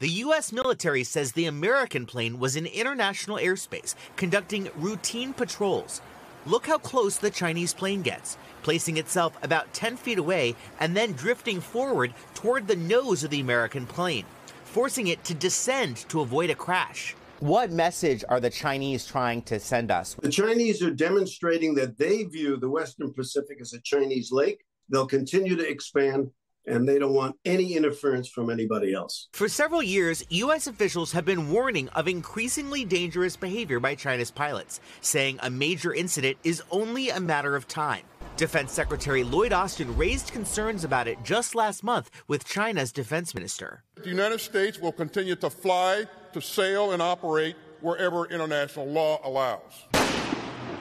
The U.S. military says the American plane was in international airspace, conducting routine patrols. Look how close the Chinese plane gets, placing itself about 10 feet away and then drifting forward toward the nose of the American plane, forcing it to descend to avoid a crash. What message are the Chinese trying to send us? The Chinese are demonstrating that they view the Western Pacific as a Chinese lake. They'll continue to expand, and they don't want any interference from anybody else. For several years, U.S. officials have been warning of increasingly dangerous behavior by China's pilots, saying a major incident is only a matter of time. Defense Secretary Lloyd Austin raised concerns about it just last month with China's defense minister. The United States will continue to fly, to sail, and operate wherever international law allows.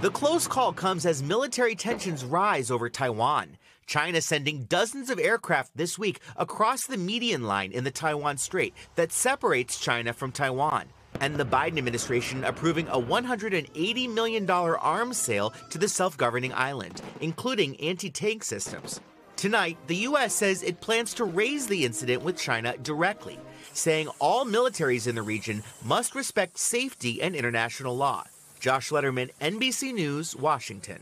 The close call comes as military tensions rise over Taiwan. China sending dozens of aircraft this week across the median line in the Taiwan Strait that separates China from Taiwan, and the Biden administration approving a $180 million arms sale to the self-governing island, including anti-tank systems. Tonight, the U.S. says it plans to raise the incident with China directly, saying all militaries in the region must respect safety and international law. Josh Lederman, NBC News, Washington.